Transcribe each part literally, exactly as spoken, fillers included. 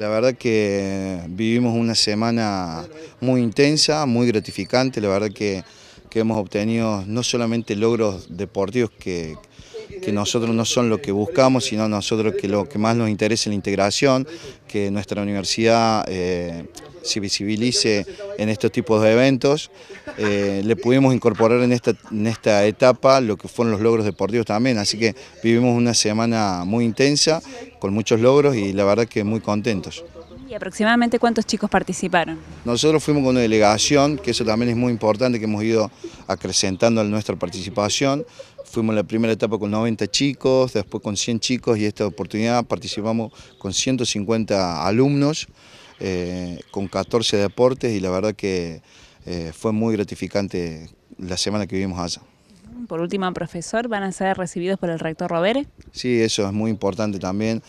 La verdad que vivimos una semana muy intensa, muy gratificante. La verdad que, que hemos obtenido no solamente logros deportivos que, que nosotros no son lo que buscamos, sino nosotros que lo que más nos interesa es la integración, que nuestra universidad eh, se visibilice en estos tipos de eventos. Eh, le pudimos incorporar en esta, en esta etapa lo que fueron los logros deportivos también, así que vivimos una semana muy intensa, con muchos logros y la verdad que muy contentos. ¿Y aproximadamente cuántos chicos participaron? Nosotros fuimos con una delegación, que eso también es muy importante, que hemos ido acrecentando nuestra participación. Fuimos en la primera etapa con noventa chicos, después con cien chicos y esta oportunidad participamos con ciento cincuenta alumnos, eh, con catorce deportes y la verdad que eh, fue muy gratificante la semana que vivimos allá. Por último, profesor, ¿van a ser recibidos por el rector Roberto? Sí, eso es muy importante también.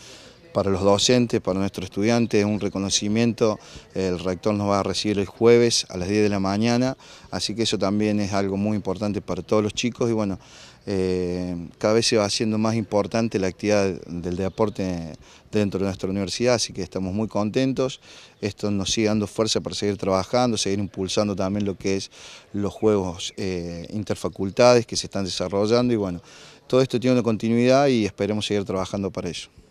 Para los docentes, para nuestros estudiantes, un reconocimiento. El rector nos va a recibir el jueves a las diez de la mañana, así que eso también es algo muy importante para todos los chicos y bueno, eh, cada vez se va haciendo más importante la actividad del deporte dentro de nuestra universidad, así que estamos muy contentos. Esto nos sigue dando fuerza para seguir trabajando, seguir impulsando también lo que es los juegos eh, interfacultades que se están desarrollando y bueno, todo esto tiene una continuidad y esperemos seguir trabajando para ello.